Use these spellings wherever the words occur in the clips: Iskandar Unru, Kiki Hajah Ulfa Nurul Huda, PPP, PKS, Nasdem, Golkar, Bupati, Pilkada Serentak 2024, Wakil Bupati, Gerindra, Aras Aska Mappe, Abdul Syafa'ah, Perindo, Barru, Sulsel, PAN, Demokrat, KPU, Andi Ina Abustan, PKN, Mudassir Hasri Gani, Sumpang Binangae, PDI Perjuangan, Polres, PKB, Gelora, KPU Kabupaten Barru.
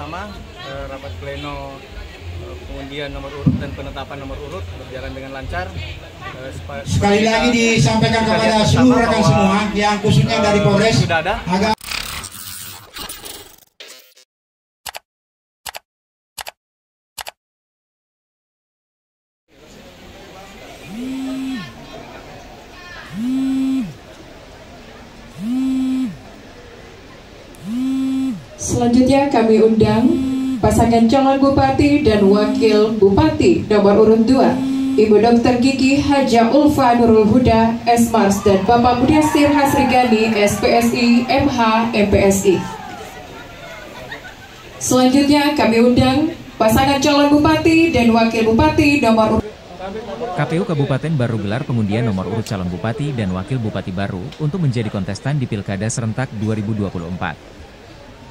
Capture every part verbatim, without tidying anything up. bersama eh, rapat pleno eh, pengundian nomor urut dan penetapan nomor urut berjalan dengan lancar. Eh, Sekali lagi disampaikan kepada seluruh rekan semua yang khususnya eh, dari Polres sudah ada. Agak selanjutnya kami undang pasangan calon bupati dan wakil bupati nomor urut dua, Ibu Doktor Kiki Hajah Ulfa Nurul Huda, S Mars, dan Bapak Mudassir Hasri Gani, S P S I, M H, M P S I. Selanjutnya kami undang pasangan calon bupati dan wakil bupati nomor urut. K P U Kabupaten Barru gelar pengundian nomor urut calon bupati dan wakil bupati Barru untuk menjadi kontestan di Pilkada Serentak dua ribu dua puluh empat.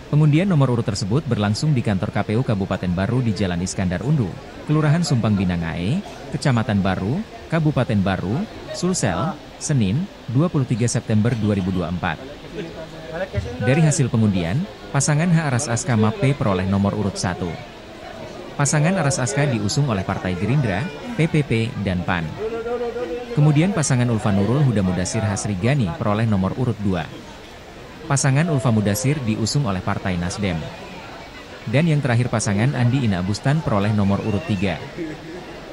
Pengundian nomor urut tersebut berlangsung di kantor K P U Kabupaten Barru di Jalan Iskandar Unru, Kelurahan Sumpang Binangae, Kecamatan Barru, Kabupaten Barru, Sulsel, Senin, dua puluh tiga September dua ribu dua puluh empat. Dari hasil pengundian, pasangan Aras Aska Mappe peroleh nomor urut satu. Pasangan Aras Aska diusung oleh Partai Gerindra, P P P, dan P A N. Kemudian pasangan Ulfa Nurul Huda Mudassir Hasri Gani peroleh nomor urut dua. Pasangan Ulfa Mudassir diusung oleh Partai Nasdem. Dan yang terakhir pasangan Andi Ina Abustan peroleh nomor urut tiga.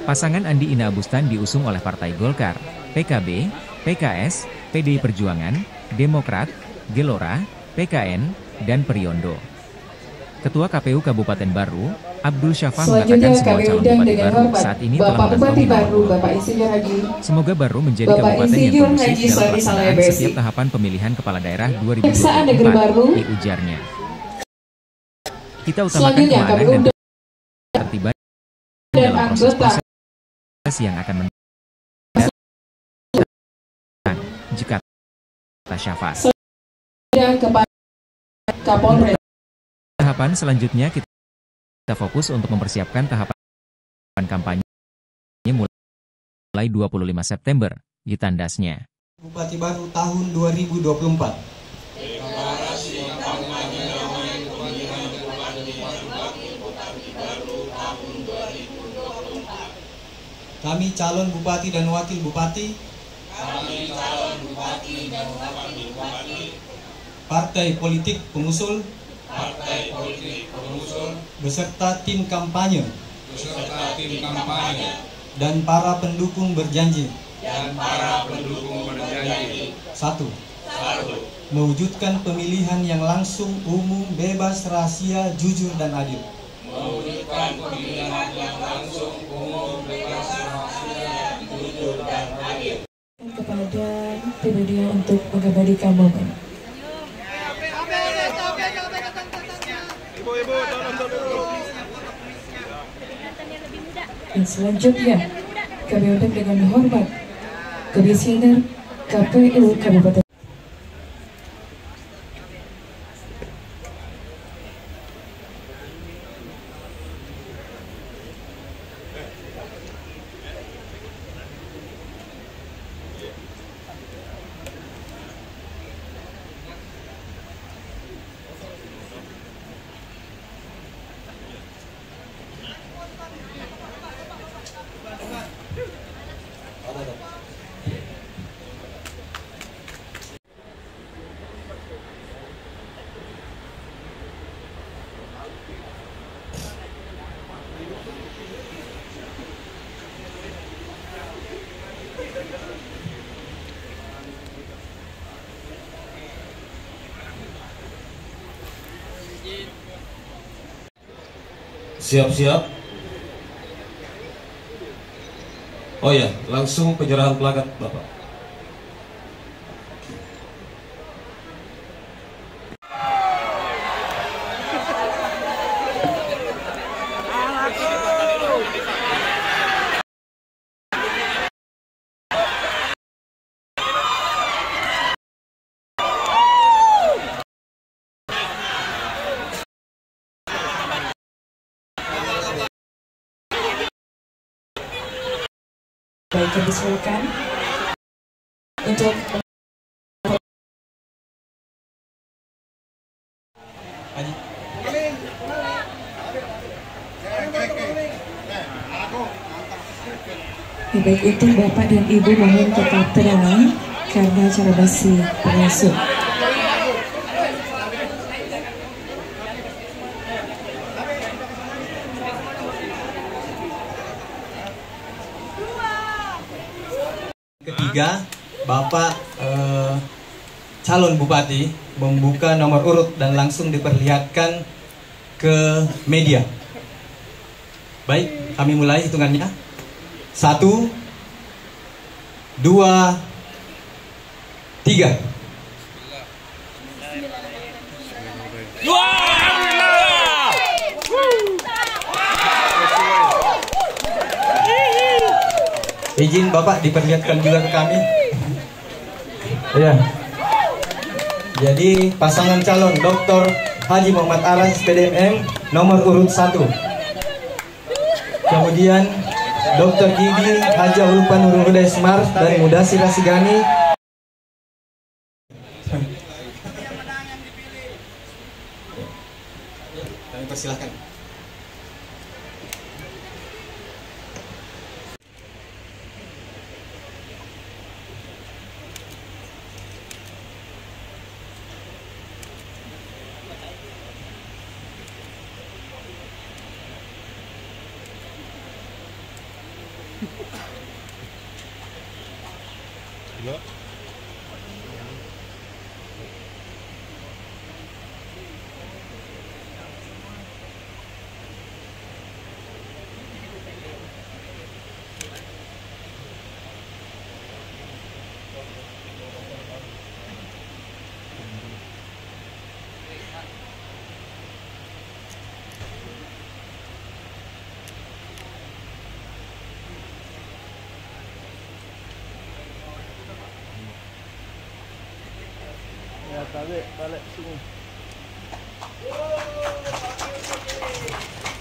Pasangan Andi Ina Abustan diusung oleh Partai Golkar, P K B, P K S, P D I Perjuangan, Demokrat, Gelora, P K N, dan Perindo. Ketua K P U Kabupaten Barru, Abdul Syafa'ah, mengatakan semua calon bupati Barru saat ini telah melakukan nominasi. Semoga Barru menjadi Bapak kabupaten yang kondusif dalam pelaksanaan setiap tahapan pemilihan kepala daerah dua ribu dua puluh empat, di ujarnya. Kita utamakan keamanan dan ketertiban dalam proses-proses yang akan menentukan jika kata Syafa'ah. Tahapan selanjutnya kita Kita fokus untuk mempersiapkan tahapan kampanye mulai dua puluh lima September, ditandasnya. Bupati Barru tahun dua ribu dua puluh empat. Kami calon bupati dan wakil bupati. Kami calon bupati dan wakil bupati. Partai politik pengusul. Partai politik pengusul beserta tim kampanye beserta tim kampanye dan para pendukung berjanji dan para pendukung berjanji satu satu mewujudkan pemilihan yang langsung, umum, bebas, rahasia, jujur dan adil. Mewujudkan pemilihan yang langsung, umum, bebas, rahasia, jujur dan adil. Kepada periode untuk mengabadikan momen. Dan selanjutnya kami undang dengan hormat Komisioner K P U Kabupaten. Siap-siap. Oh ya, langsung penyerahan plakat, Bapak. Disuruhkan untuk Haji. Baik itu Bapak dan Ibu mohon tetap tenang karena acara masih berlangsung. Ketiga, Bapak eh, calon Bupati membuka nomor urut dan langsung diperlihatkan ke media. Baik, kami mulai hitungannya. Satu, dua, tiga. Alhamdulillah. Izin Bapak diperlihatkan juga ke kami. Ya. Jadi pasangan calon Doktor Haji Muhammad Aras P D M M nomor urut satu. Kemudian Doktor Kiki Hajah Ulfa Nurul Huda dari Mudassir Hasri Gani. Kami persilahkan.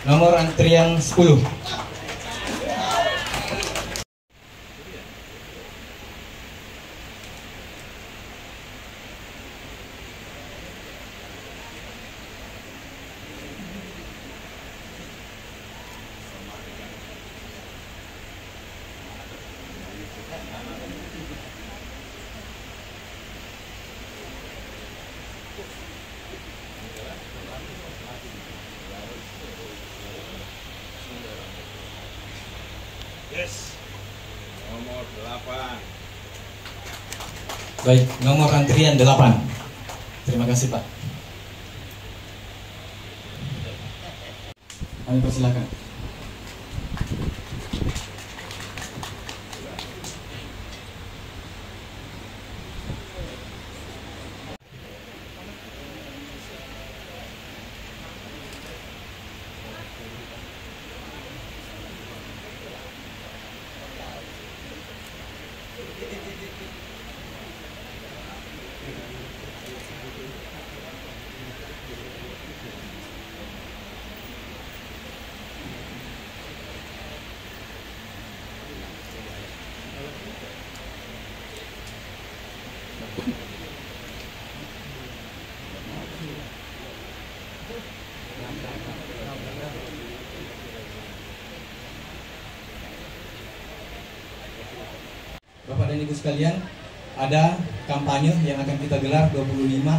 Nomor antrian sepuluh. Baik, nomor antrian delapan. Terima kasih, Pak. Kami persilakan. Bapak dan Ibu sekalian, ada kampanye yang akan kita gelar dua puluh lima,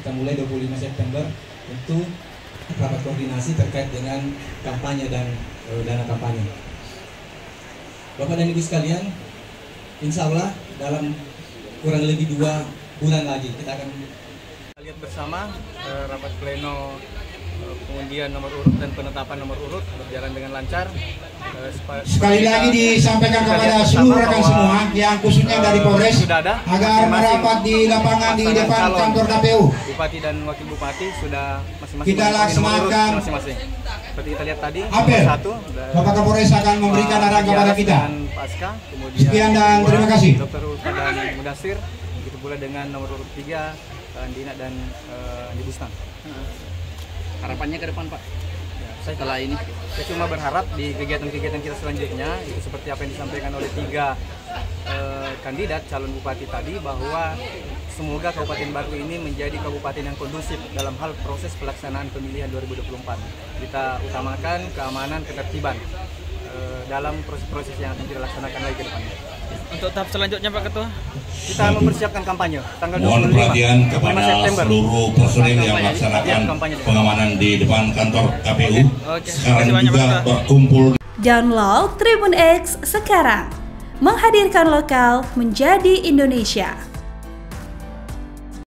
kita mulai dua puluh lima September untuk rapat koordinasi terkait dengan kampanye dan e, dana kampanye. Bapak dan Ibu sekalian, insya Allah dalam kurang lebih dua bulan lagi kita akan lihat bersama e, rapat pleno e, pengundian nomor urut dan penetapan nomor urut berjalan dengan lancar. Sekali lagi disampaikan kepada seluruh rekan semua yang khususnya dari Polres agar merapat di lapangan di depan kantor K P U. Bupati dan Wakil Bupati sudah masing-masing kita laksanakan masing-masing. Seperti kita lihat tadi, apel. Satu, Bapak Kapolres akan memberikan arahan kepada kita. Pasca, sekian dan terima kasih. Dokter Ulfa dan Mudassir, begitu pula dengan nomor urut tiga Andi Ina dan Andi Abustan. Harapannya ke depan, Pak. Setelah ini, saya cuma berharap di kegiatan-kegiatan kita selanjutnya itu seperti apa yang disampaikan oleh tiga eh, kandidat calon bupati tadi, bahwa semoga Kabupaten Barru ini menjadi kabupaten yang kondusif dalam hal proses pelaksanaan pemilihan dua ribu dua puluh empat. Kita utamakan keamanan, ketertiban. Eh, dalam proses-proses yang akan dilaksanakan lagi ke depannya. Untuk tahap selanjutnya Pak Ketua, kita mempersiapkan kampanye tanggal dua puluh lima. Mohon perhatian kepada seluruh personil yang melaksanakan pengamanan di depan kantor K P U. Oke. Sekarang juga berkumpul. Download Tribun X sekarang, menghadirkan lokal menjadi Indonesia.